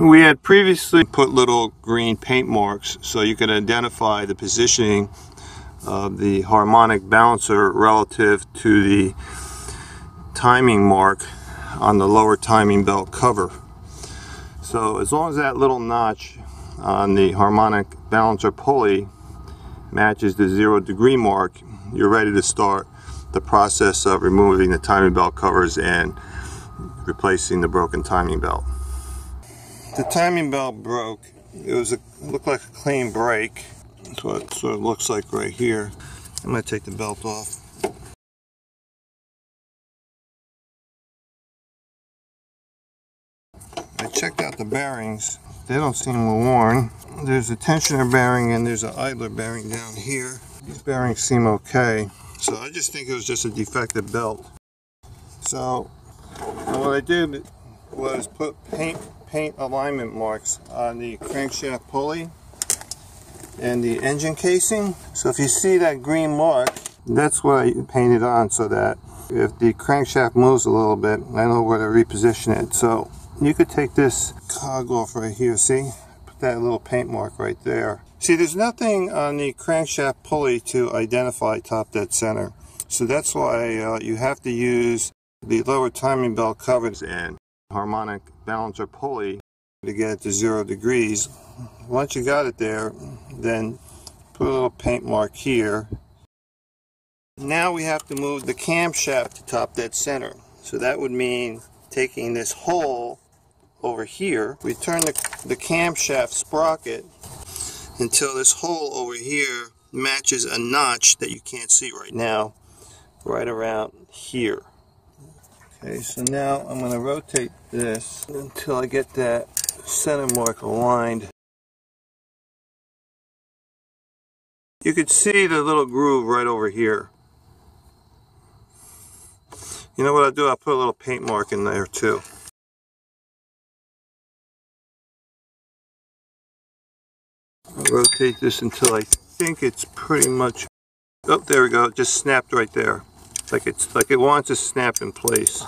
We had previously put little green paint marks so you could identify the positioning of the harmonic balancer relative to the timing mark on the lower timing belt cover. So as long as that little notch on the harmonic balancer pulley matches the 0 degree mark, you're ready to start the process of removing the timing belt covers and replacing the broken timing belt. The timing belt broke. It was looked like a clean break. That's what it sort of looks like right here. I'm going to take the belt off. I checked out the bearings. They don't seem worn. There's a tensioner bearing and there's an idler bearing down here. These bearings seem okay. So I just think it was just a defective belt. So what I did was put paint alignment marks on the crankshaft pulley and the engine casing. So if you see that green mark, that's what I painted on, so that if the crankshaft moves a little bit, I know where to reposition it. So you could take this cog off right here, see? Put that little paint mark right there. See, there's nothing on the crankshaft pulley to identify top dead center. So that's why you have to use the lower timing belt covers and harmonic balancer pulley to get it to 0 degrees. Once you got it there, then put a little paint mark here. Now we have to move the camshaft to top dead center. So that would mean taking this hole over here. We turn the camshaft sprocket until this hole over here matches a notch that you can't see right now, right around here. Okay, so now I'm going to rotate this until I get that center mark aligned. You could see the little groove right over here. You know what I'll do? I'll put a little paint mark in there too. I'll rotate this until I think it's pretty much... Oh, there we go. It just snapped right there. Like it wants to snap in place.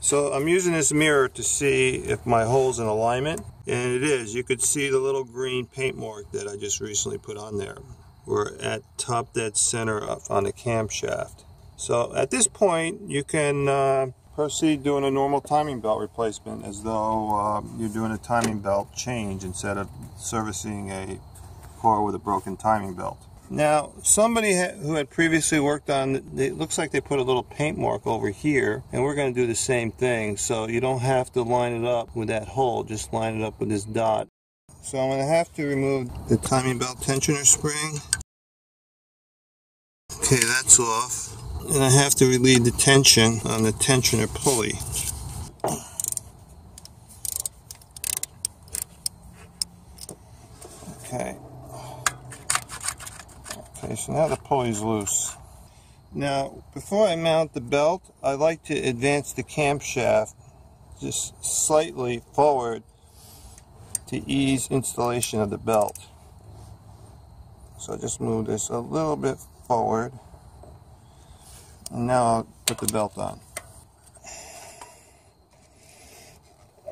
So I'm using this mirror to see if my hole's in alignment, and it is. You could see the little green paint mark that I just recently put on there. We're at top dead center on the camshaft. So at this point, you can proceed doing a normal timing belt replacement as though you're doing a timing belt change instead of servicing a car with a broken timing belt. Now, somebody who had previously worked on it, it looks like they put a little paint mark over here, and we're going to do the same thing. So you don't have to line it up with that hole, just line it up with this dot. So I'm going to have to remove the timing belt tensioner spring. Okay, that's off. And I have to relieve the tension on the tensioner pulley. Okay. Okay, so now the pulley's loose. Now, before I mount the belt, I like to advance the camshaft just slightly forward to ease installation of the belt. So I just move this a little bit forward. And now I'll put the belt on.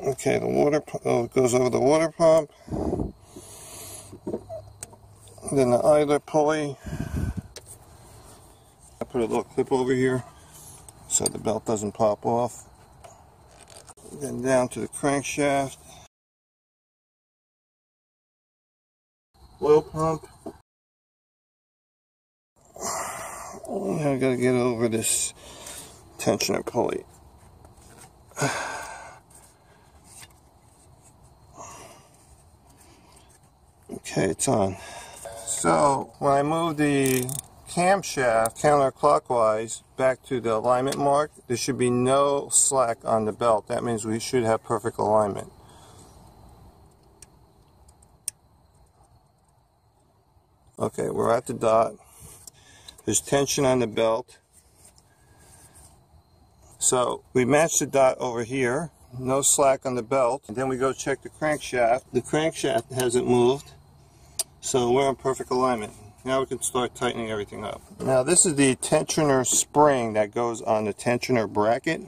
Okay, the water goes over the water pump. Then the idler pulley. I put a little clip over here so the belt doesn't pop off. Then down to the crankshaft. Oil pump. Now I've got to get over this tensioner pulley. Okay, it's on. So, when I move the camshaft counterclockwise back to the alignment mark, there should be no slack on the belt. That means we should have perfect alignment. Okay, we're at the dot. There's tension on the belt. So, we match the dot over here. No slack on the belt. And then we go check the crankshaft. The crankshaft hasn't moved. So we're in perfect alignment. Now we can start tightening everything up. Now this is the tensioner spring that goes on the tensioner bracket.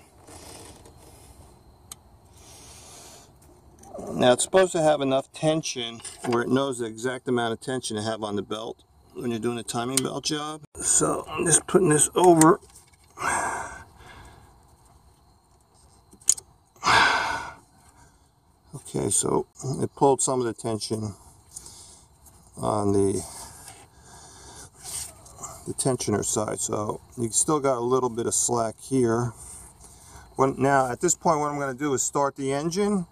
Now it's supposed to have enough tension where it knows the exact amount of tension to have on the belt when you're doing a timing belt job. So I'm just putting this over. Okay, so it pulled some of the tension on the tensioner side, so you still got a little bit of slack here. Now at this point what I'm going to do is start the engine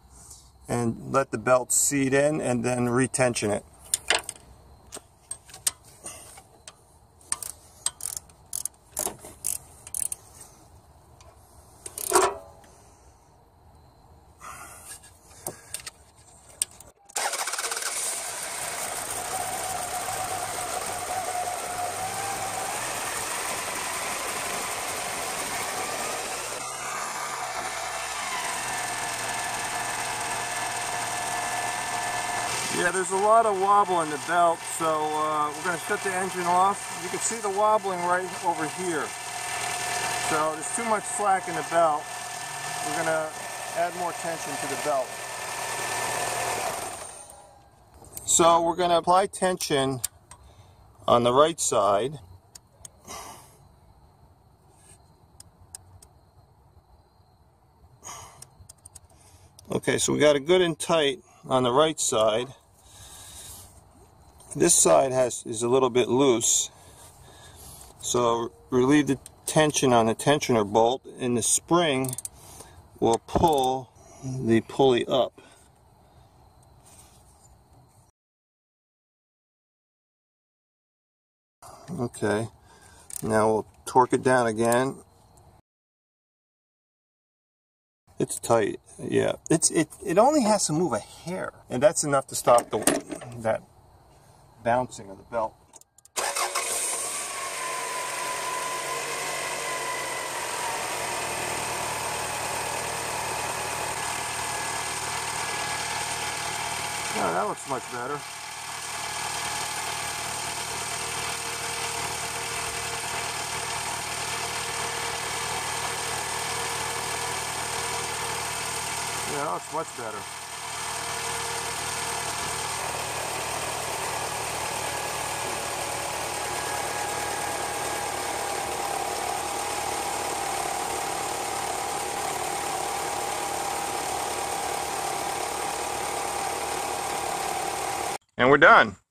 and let the belt seat in and then retension it. Yeah, there's a lot of wobble in the belt, so we're going to shut the engine off. You can see the wobbling right over here. So there's too much slack in the belt. We're going to add more tension to the belt. So we're going to apply tension on the right side. Okay, so we got it good and tight on the right side. This side is a little bit loose, so relieve the tension on the tensioner bolt and the spring will pull the pulley up. Okay, now we'll torque it down again. It's tight, yeah. It only has to move a hair, and that's enough to stop that bouncing of the belt. Yeah, that looks much better. Yeah, it's much better. And we're done.